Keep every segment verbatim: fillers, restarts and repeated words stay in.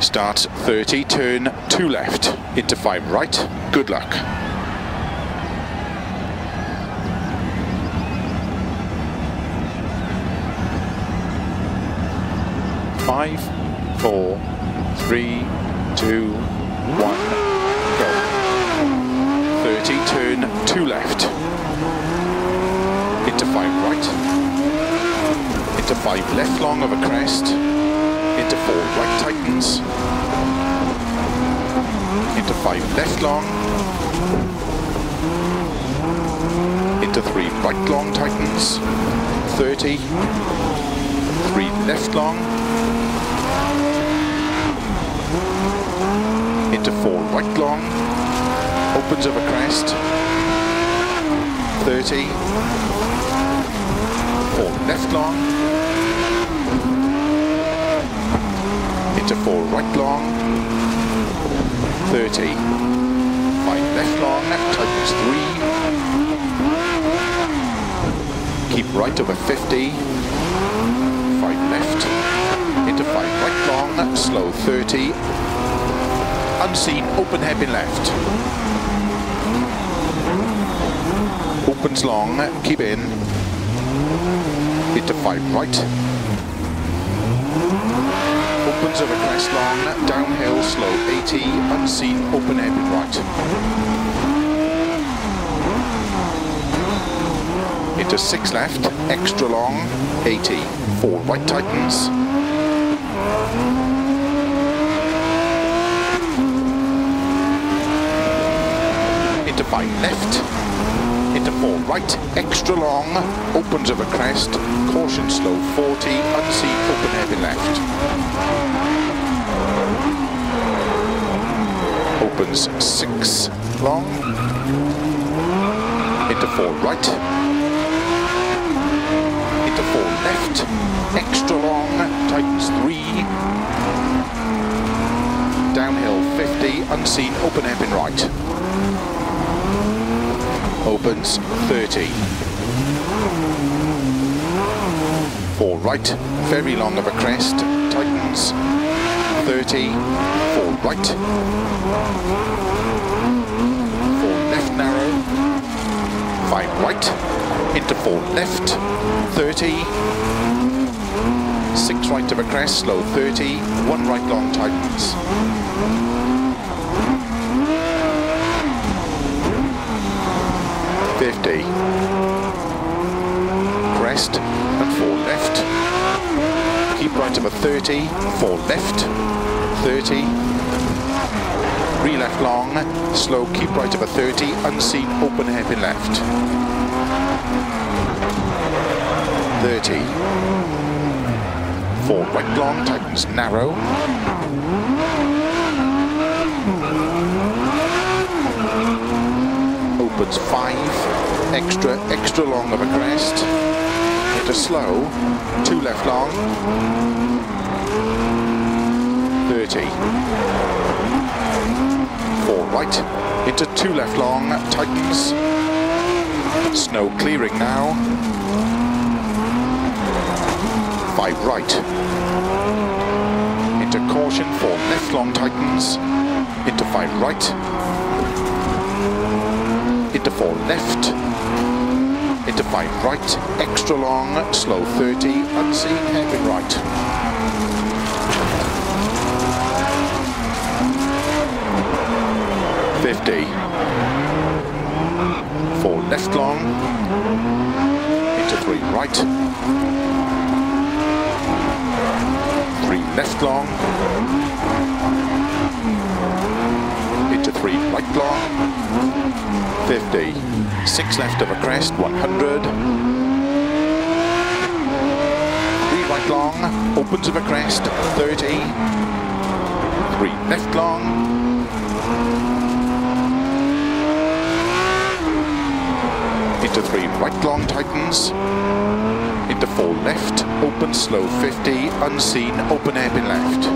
Start thirty, turn two left, into five right. Good luck. Five, four, three, two, one, go. thirty, turn two left, into five right, into five left long of a crest, into four right tightens, into five left long, into three right long tightens, thirty, three left long, into four right long, opens of a crest, thirty, four left long, into four right long, thirty, five left long, tightens three, keep right over fifty, five left, into five right long, slow thirty, unseen, open hairpin left, opens long, keep in, into five right, opens of a crest long, downhill, slow eighty, unseen, open heavy right. Into six left, extra long, eighty, four right tightens. Into five left, into four right, extra long, opens of a crest, caution slow forty, unseen, open heavy left. Opens six long, into four right, into four left, extra long, tightens three, downhill fifty, unseen, open hairpin right, opens thirty, four right, very long of a crest, tightens thirty, four right, five right, into four left, thirty, six right of a crest, slow thirty, one right long tightens. fifty, crest and four left, keep right of a thirty, four left, thirty, three left long, slow, keep right of a thirty, unseen, open hairpin left. thirty. four right long, tightens narrow. Opens five, extra, extra long of a crest. Into slow, two left long. thirty. four right, into two left long, tightens, snow clearing now, five right, into caution, four left long tightens, into five right, into four left, into five right, extra long, slow thirty, unseen, heavy right. fifty, four left long, into three right, three left long, into three right long, fifty, six left of a crest, one hundred, three right long, opens of a crest, thirty, three left long, into three right long tightens, into four left, open slow fifty, unseen, open hairpin left,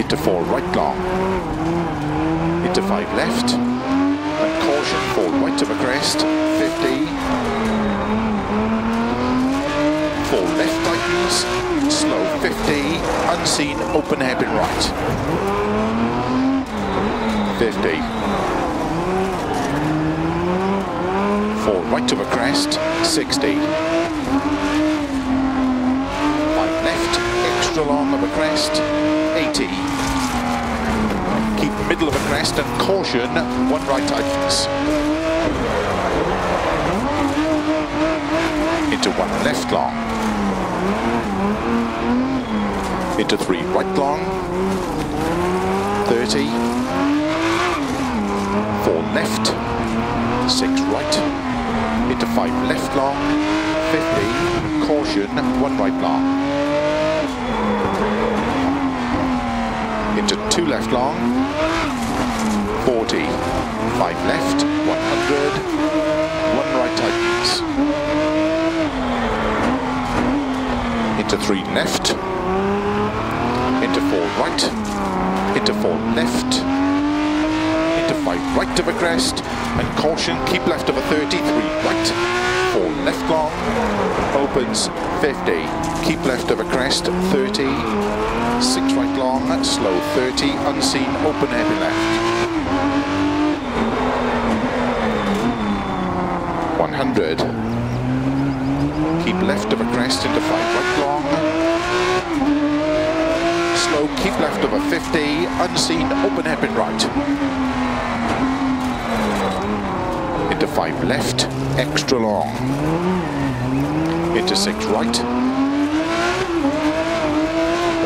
into four right long, into five left, and caution, four right of a crest, fifty, four left tightens, slow fifty, unseen, open hairpin right. fifty. Four right to the crest, sixty. Five left, extra long of the crest, eighty. Keep middle of the crest and caution, one right tightens. Into one left long. Into three right long, thirty. Four left, six right. Into five left long, fifty, caution, one right long. Into two left long, forty, five left, one hundred, one right tightens. Into three left, into four right, into four left, five right to the crest, and caution, keep left of a thirty, three right, four left long, opens, fifty, keep left of a crest, thirty, six right long, slow thirty, unseen, open heavy left, one hundred, keep left of a crest into five right long, slow, keep left of a fifty, unseen, open heavy right. Into five left, extra long. Into six right.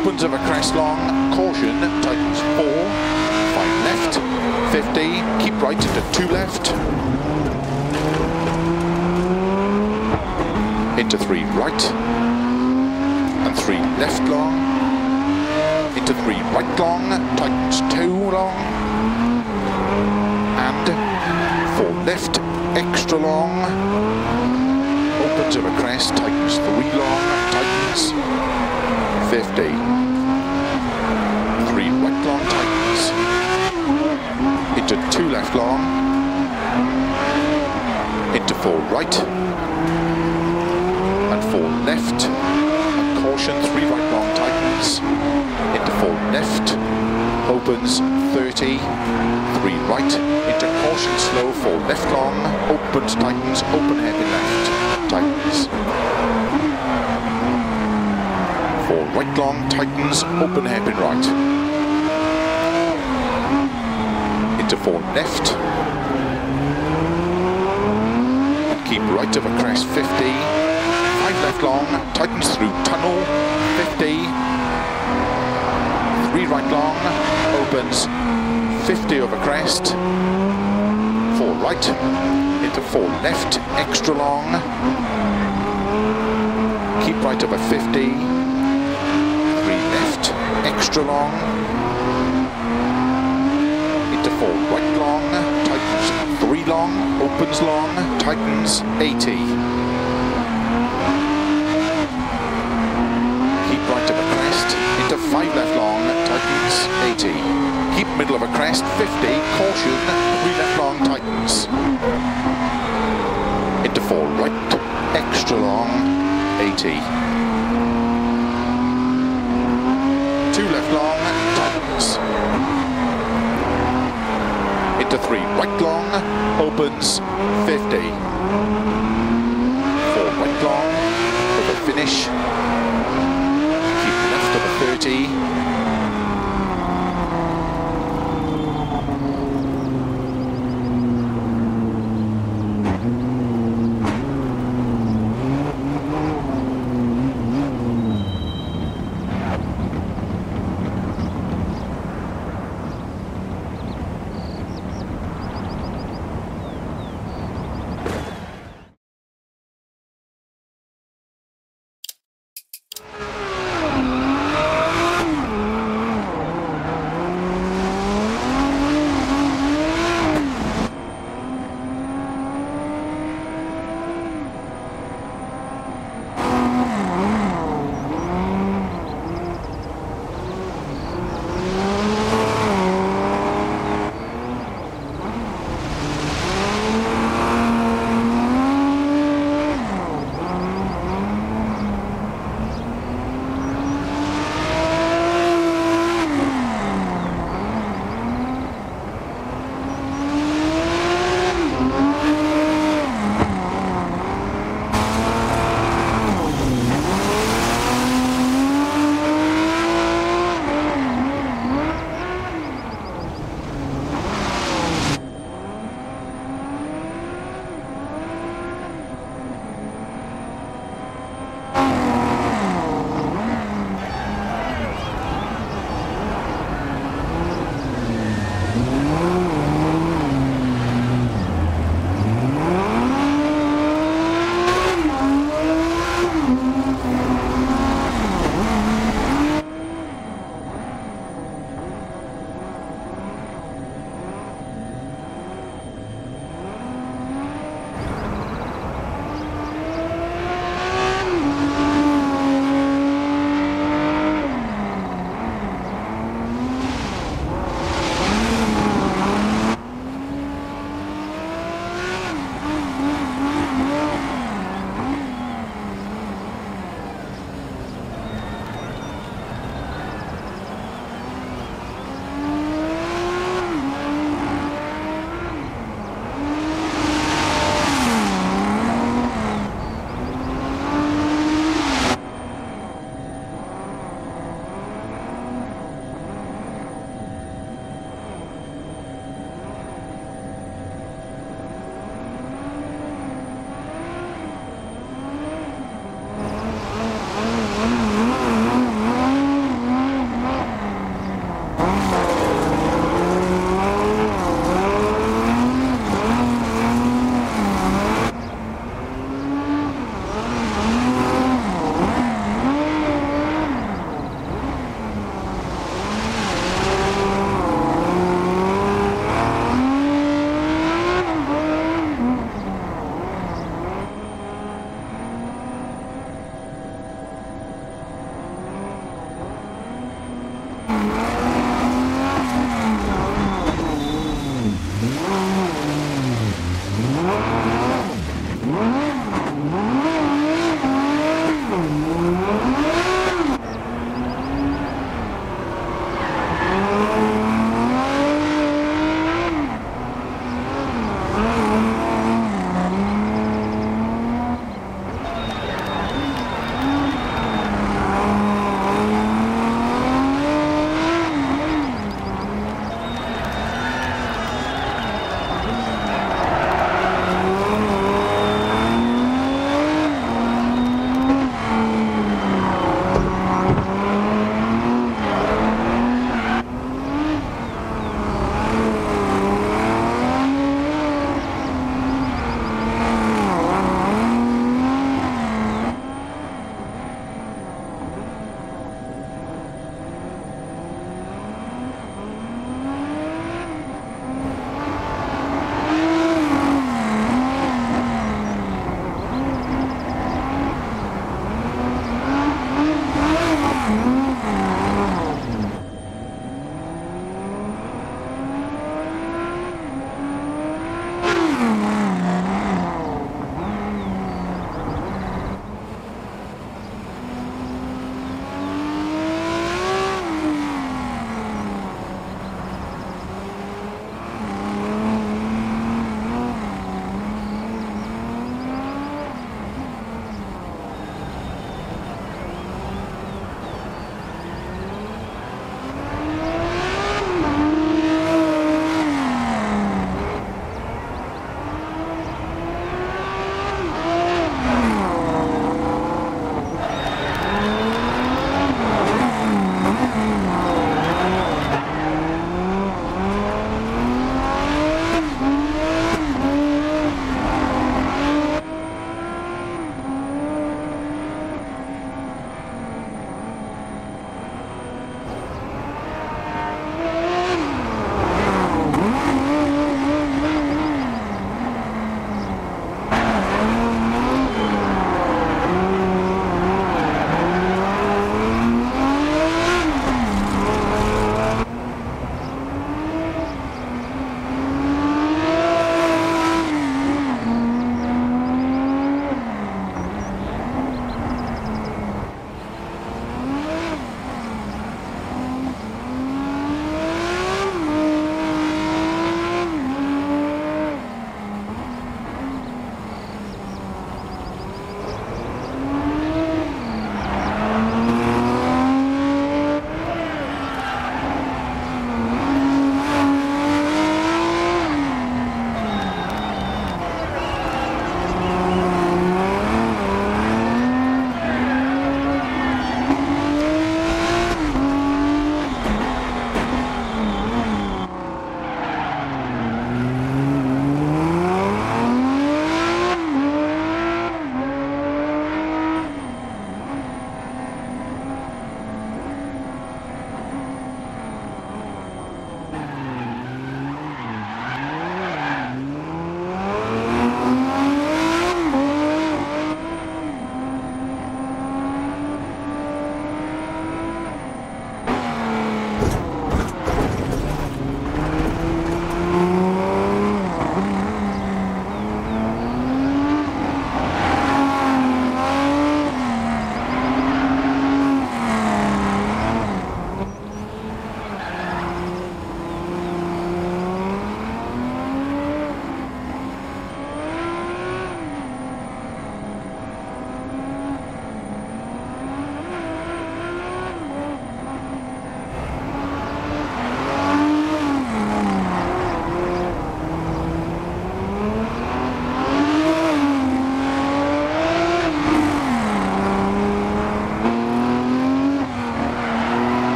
Opens of a crest long, caution, tightens four. Five left, fifty, keep right into two left. Into three right. And three left long. Into three right long, tightens two long. And four left, extra long, open to the crest, tightens three long, tightens, fifty, three right long, tightens, into two left long, into four right, and four left, and caution, three right long, tightens, into four left, opens, thirty, three right, into caution slow, four left long, opens, tightens, open heavy left, tightens. Four right long, tightens, open hairpin right. Into four left. And keep right of a crest, fifty. Five left long, tightens through tunnel, fifty. Three right long, opens, fifty over crest, four right, into four left, extra long, keep right over fifty, three left, extra long, into four right long, tightens three long, opens long, tightens eighty, keep right over crest, into five left long, tightens eighty. Keep middle of a crest, fifty, caution, three left long, tightens. Into four right, extra long, eighty. Two left long, tightens. Into three right long, opens, fifty. Four right long, for the finish. Keep left of a thirty.